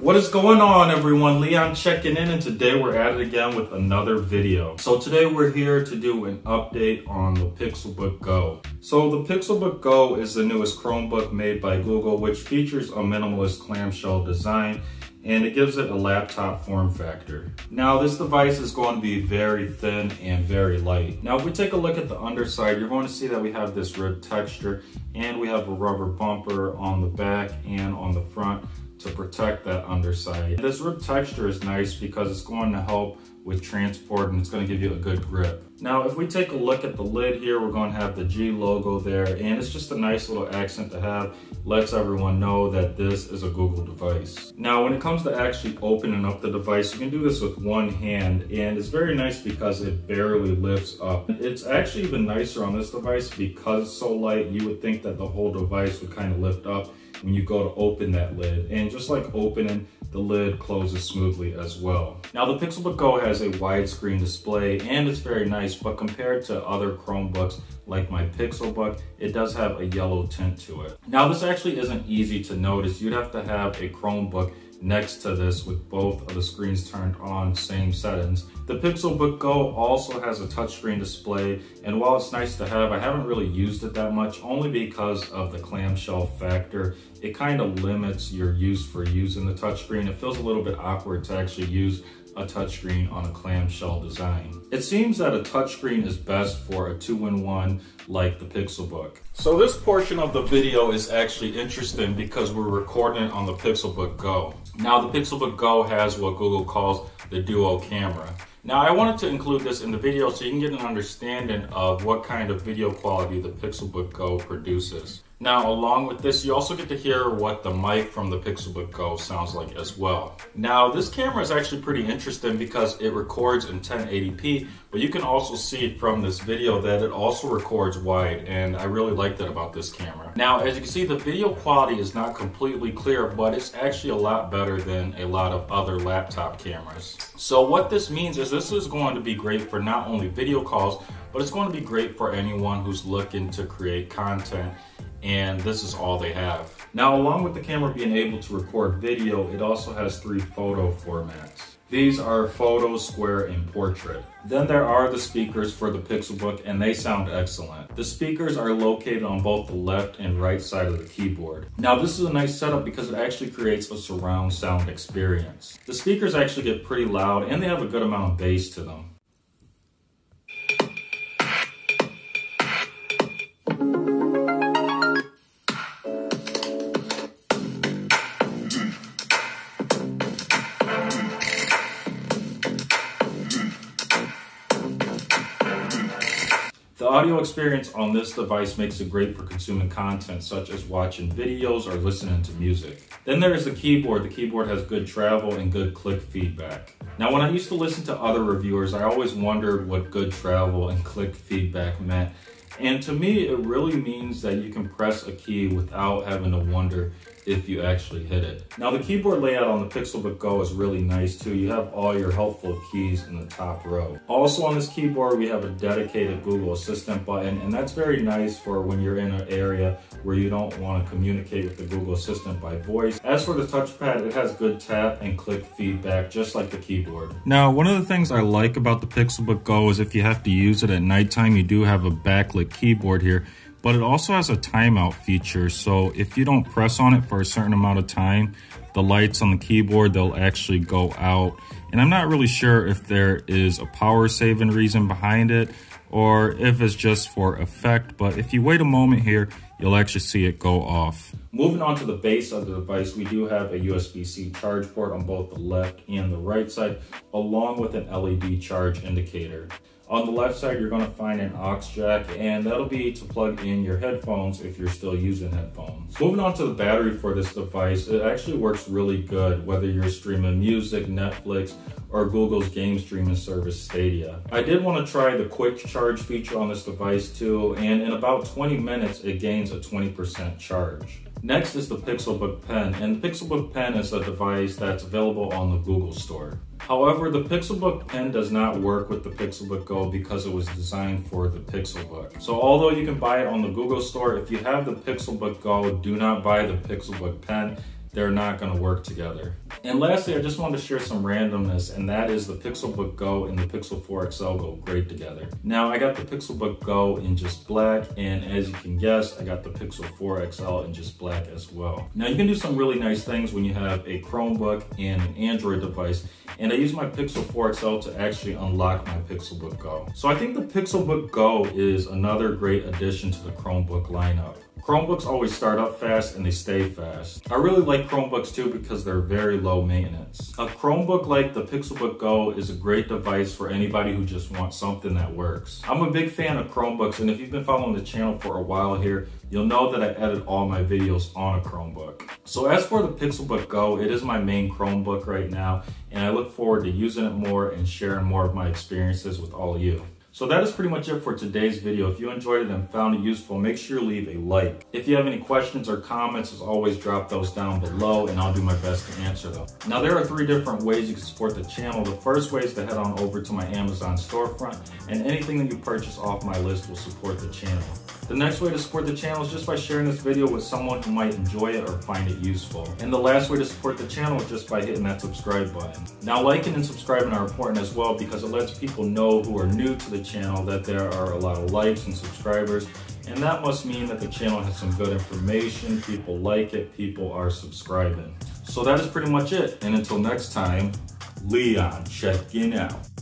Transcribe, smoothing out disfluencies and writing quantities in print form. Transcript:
What is going on, everyone? Leon checking in, and today we're at it again with another video. So today we're here to do an update on the Pixelbook Go. So the Pixelbook Go is the newest Chromebook made by Google, which features a minimalist clamshell design, and it gives it a laptop form factor. Now this device is going to be very thin and very light. Now if we take a look at the underside, you're going to see that we have this ribbed texture, and we have a rubber bumper on the back and on the front to protect that underside. This ribbed texture is nice because it's going to help with transport, and it's going to give you a good grip. Now if we take a look at the lid here, we're going to have the G logo there, and it's just a nice little accent to have. Lets everyone know that this is a Google device. Now when it comes to actually opening up the device, you can do this with one hand, and it's very nice because it barely lifts up. It's actually even nicer on this device because it's so light. You would think that the whole device would kind of lift up when you go to open that lid, and just like opening, the lid closes smoothly as well. Now the Pixelbook Go has a widescreen display, and it's very nice, but compared to other Chromebooks like my Pixelbook, it does have a yellow tint to it. Now this actually isn't easy to notice. You'd have to have a Chromebook next to this with both of the screens turned on, same settings. The Pixelbook Go also has a touchscreen display, and while it's nice to have, I haven't really used it that much only because of the clamshell factor. It kind of limits your use for using the touchscreen. It feels a little bit awkward to actually use a touchscreen on a clamshell design. It seems that a touchscreen is best for a two-in-one like the Pixelbook. So this portion of the video is actually interesting because we're recording it on the Pixelbook Go. Now the Pixelbook Go has what Google calls the Duo Camera. Now I wanted to include this in the video so you can get an understanding of what kind of video quality the Pixelbook Go produces. Now along with this, you also get to hear what the mic from the Pixelbook Go sounds like as well. Now this camera is actually pretty interesting because it records in 1080p, but you can also see from this video that it also records wide, and I really like that about this camera. Now as you can see, the video quality is not completely clear, but it's actually a lot better than a lot of other laptop cameras. So what this means is this is going to be great for not only video calls, but it's going to be great for anyone who's looking to create content, and this is all they have. Now along with the camera being able to record video, it also has three photo formats. These are photo, square, and portrait. Then there are the speakers for the Pixelbook, and they sound excellent. The speakers are located on both the left and right side of the keyboard. Now this is a nice setup because it actually creates a surround sound experience. The speakers actually get pretty loud, and they have a good amount of bass to them. The audio experience on this device makes it great for consuming content such as watching videos or listening to music. Then there is the keyboard. The keyboard has good travel and good click feedback. Now when I used to listen to other reviewers, I always wondered what good travel and click feedback meant. And to me, it really means that you can press a key without having to wonder if you actually hit it. Now the keyboard layout on the Pixelbook Go is really nice too. You have all your helpful keys in the top row. Also on this keyboard, we have a dedicated Google Assistant button, and that's very nice for when you're in an area where you don't want to communicate with the Google Assistant by voice. As for the touchpad, it has good tap and click feedback, just like the keyboard. Now, one of the things I like about the Pixelbook Go is if you have to use it at nighttime, you do have a backlit keyboard here, but it also has a timeout feature. So if you don't press on it for a certain amount of time, the lights on the keyboard, they'll actually go out. And I'm not really sure if there is a power saving reason behind it or if it's just for effect, but if you wait a moment here, you'll actually see it go off. Moving on to the base of the device, we do have a USB-C charge port on both the left and the right side, along with an LED charge indicator. On the left side, you're going to find an aux jack, and that'll be to plug in your headphones if you're still using headphones. Moving on to the battery for this device, it actually works really good whether you're streaming music, Netflix, or Google's game streaming service Stadia. I did want to try the quick charge feature on this device too, and in about 20 minutes, it gains a 20% charge. Next is the Pixelbook Pen, and the Pixelbook Pen is a device that's available on the Google Store. However, the Pixelbook Pen does not work with the Pixelbook Go because it was designed for the Pixelbook. So although you can buy it on the Google Store, if you have the Pixelbook Go, do not buy the Pixelbook Pen. they're not going to work together. And lastly, I just wanted to share some randomness, and that is the Pixelbook Go and the Pixel 4 XL go great together. Now, I got the Pixelbook Go in just black, and as you can guess, I got the Pixel 4 XL in just black as well. Now, you can do some really nice things when you have a Chromebook and an Android device, and I use my Pixel 4 XL to actually unlock my Pixelbook Go. So I think the Pixelbook Go is another great addition to the Chromebook lineup. Chromebooks always start up fast and they stay fast. I really like Chromebooks too because they're very low maintenance. A Chromebook like the Pixelbook Go is a great device for anybody who just wants something that works. I'm a big fan of Chromebooks, and if you've been following the channel for a while here, you'll know that I edit all my videos on a Chromebook. So as for the Pixelbook Go, it is my main Chromebook right now, and I look forward to using it more and sharing more of my experiences with all of you. So that is pretty much it for today's video. If you enjoyed it and found it useful, make sure you leave a like. If you have any questions or comments, as always, drop those down below and I'll do my best to answer them. Now, there are 3 different ways you can support the channel. The first way is to head on over to my Amazon storefront, and anything that you purchase off my list will support the channel. The next way to support the channel is just by sharing this video with someone who might enjoy it or find it useful. And the last way to support the channel is just by hitting that subscribe button. Now, liking and subscribing are important as well because it lets people know who are new to the channel that there are a lot of likes and subscribers, and that must mean that the channel has some good information, people like it, people are subscribing. So that is pretty much it, and until next time, Leon checking out.